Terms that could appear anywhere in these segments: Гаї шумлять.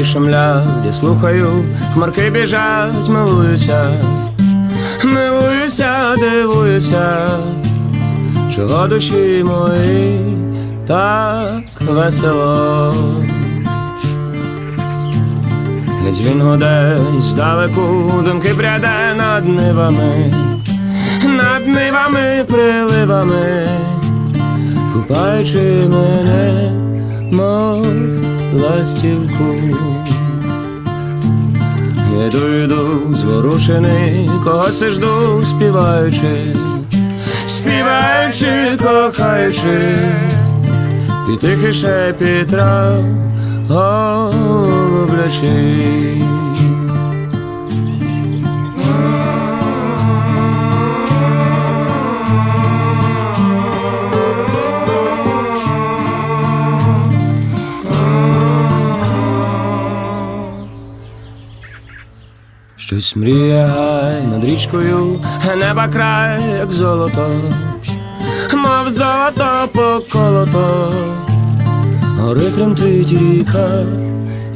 гаї шумлять, я слухаю, хмарки біжать, милуюся, милуюся, дивуюся, чого душі мої так весело. Дзвін годень здалеку, думки пряде над нивами, приливами, купаючи мене, мов ластівку. Йду, зворушений, когось жду, співаючи, співаючи, кохаючи, під тихий шепіт трав голублячих. Щось мріє гай над річкою, неба край, як золото, мов золото поколото. Гори тремтить ріка,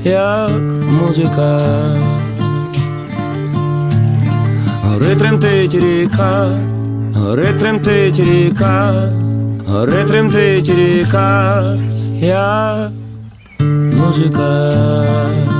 як музика. Гори тремтить ріка, гори тремтить ріка, гори тремтить ріка, як музика.